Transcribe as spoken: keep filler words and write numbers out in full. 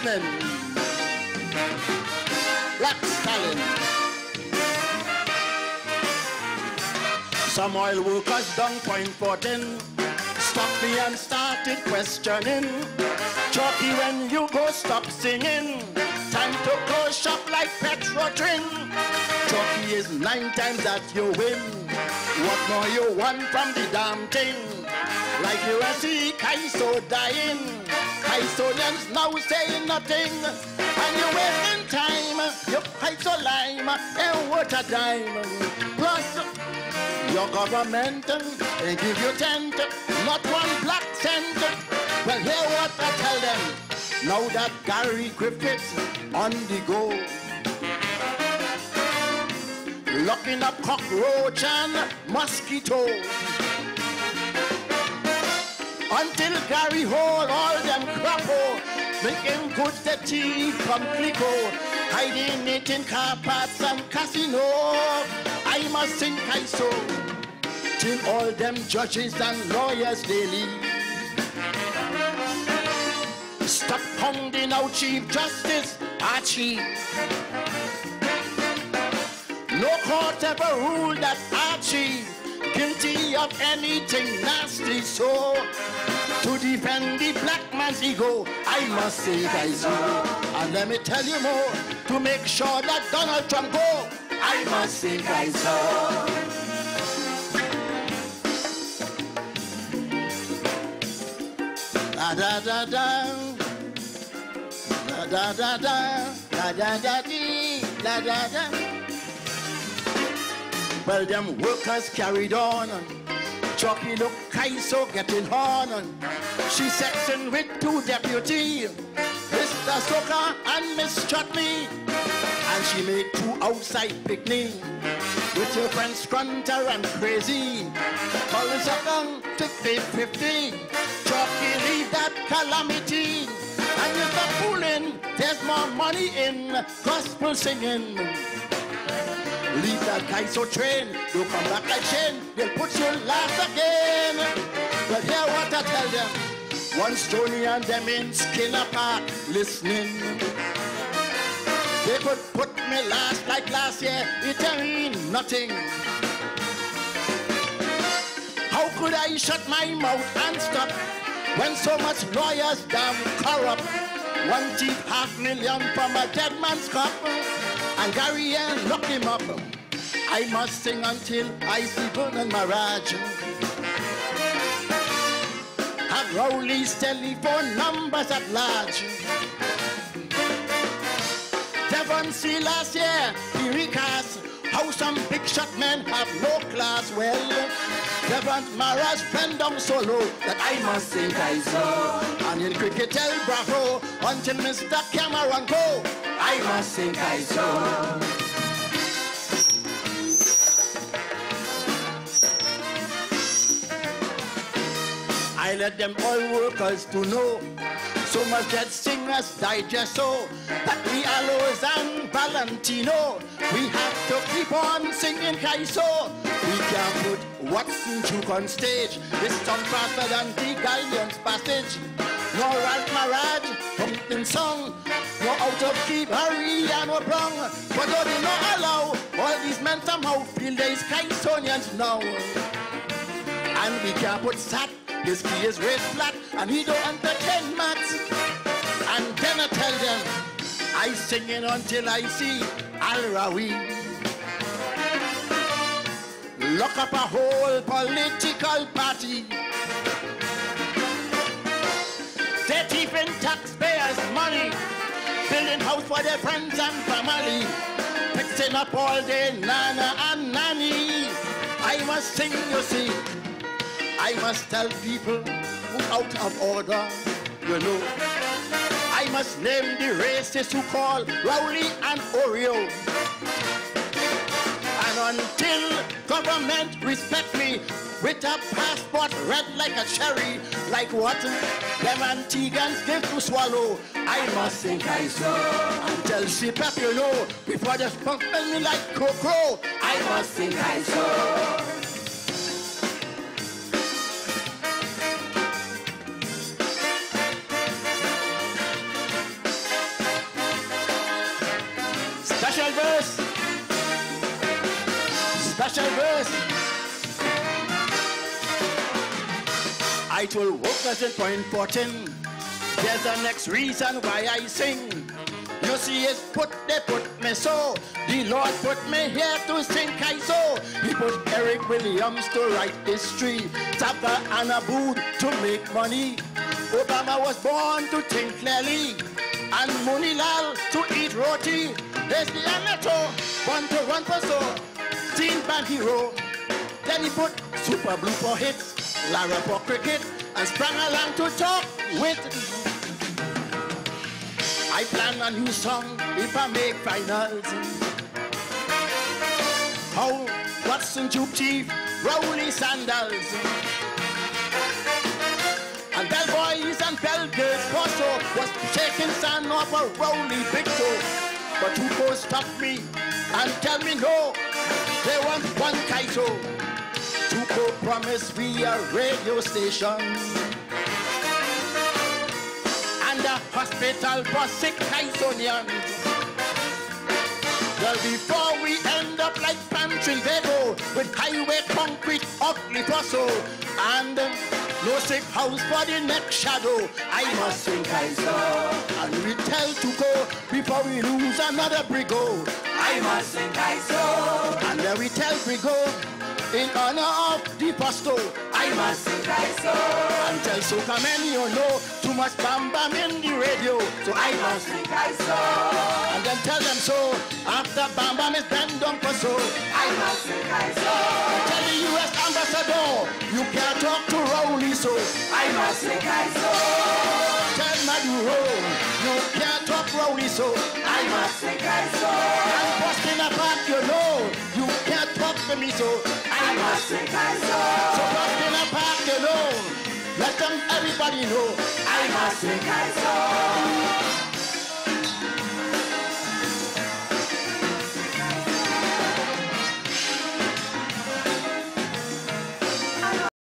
listening. Black Stalin. Some oil workers down Point fourteen stopped me and started questioning. Chucky, when you go, stop singing. Time to go shop like Petrotrin. Chucky is nine times that you win. What more you want from the damn thing? Like you a see Kaiso dying. Kaisonians now saying nothing. And you wasting time. You Kaiso lime and water dime. Plus, your government they give you tent. Not one black cent. Well, hear what I tell them. Now that Gary Griffith's on the go, locking up cockroach and mosquito, until Gary hold all them crappo, making good the tea from Clicquot, hiding it in car parts and casino. I must think I so, till all them judges and lawyers they leave. Stop pounding out Chief Justice Archie. No court ever ruled that Archie guilty of anything nasty. So to defend the black man's ego, I must say that is no. And let me tell you more, to make sure that Donald Trump go, I must say that is no. Da da da da da da da da da da da da da. Well, them workers carried on. Chucky look Kaiso getting horn. She sexing with two deputy, Mister Soka and Miss Chutney, and she made two outside picnic with your friend Scrunter and Crazy. Call us a gun to fifty fifty. Chucky, leave that calamity. And you stop fooling, there's more money in gospel singing. Leave that Kaiso train, you'll come back like Shane, they'll put you last again. But hear what I tell them. One Stoney and them in Skinner Park listening. They could put me last like last year, it ain't nothing. How could I shut my mouth and stop when so much lawyers damn corrupt? One cheap half million from a dead man's cup, and Gary and lock him up. I must sing until I see Vernon Maraj. Have Rowley's telephone numbers at large. Devon Street last year, he recast how some big shot men have no class. Well, Devon Maraj bend down so low that I must say Kaiso. And in cricket, El Bravo, until Mister Cameron go, I must say Kaiso. I let them all workers to know, so much that Singers Digest so, that we Aloes and Valentino, we have to keep on singing Kaiso. We can't put Watson Duke on stage, this song faster than the Gallions passage. No Ralph Maraj, pumpkin song, no out of keep, hurry and no wrong. But though they not allow, all these men somehow feel there is Kaisonians now. And we can't put Sat, his key is raised flat, and he don't entertain mats. And then I tell them, I singing until I see Al-Rawi. Lock up a whole political party. They're keeping taxpayers' money, building house for their friends and family, fixing up all their nana and nanny. I must sing, you see. I must tell people who out of order, you know. I must name the racists who call Rowley and Oreo. Until government respect me with a passport red like a cherry, like what them Antigans give to swallow, I must sing Kaiso. Until she pep, you know, before they spunk me like cocoa, I must sing Kaiso. verse. I told workers in Point Portin, there's the next reason why I sing. You see it's put, they put me so. The Lord put me here to sing I so. He put Eric Williams to write history. Zappa and Abu to make money. Obama was born to think clearly. And Munilal to eat roti. There's the Amato, one to one for so. Teen band hero. Then he put Super Blue for hits, Lara for cricket, and sprang along to talk with. I plan a new song if I make finals. How Watson Duke Chief, Rowley sandals. And Bell Boys and Bell Girls also was shaking sand off a Rowley big toe. But Tupo stopped me and tell me no, they want one Kaito. Tupo promised we a radio station. Hospital for sick Kaisonians. Well, before we end up like Pam Vedo with highway concrete up Liposo and no sick house for the next shadow, I must sing Kaiso. And we tell Tuko before we lose another Brigo. I must sing Kaiso. And then we tell Brigo in honor of the pastor, I must sing Kaiso. Until so come in, you know, too much bam bam in the radio. So I must sing Kaiso. And then tell them so. After bam bam is bent down for so. I must sing Kaiso. Tell the U S ambassador, you can't talk to Rowley so. I must sing Kaiso. Tell Maduro, you can't talk Rowley so. I must sing Kaiso. And busting apart, you know, you can't talk to me so. I must sing Kaiso. So bust in a park, you know. Let them everybody know. I must sing Kaiso.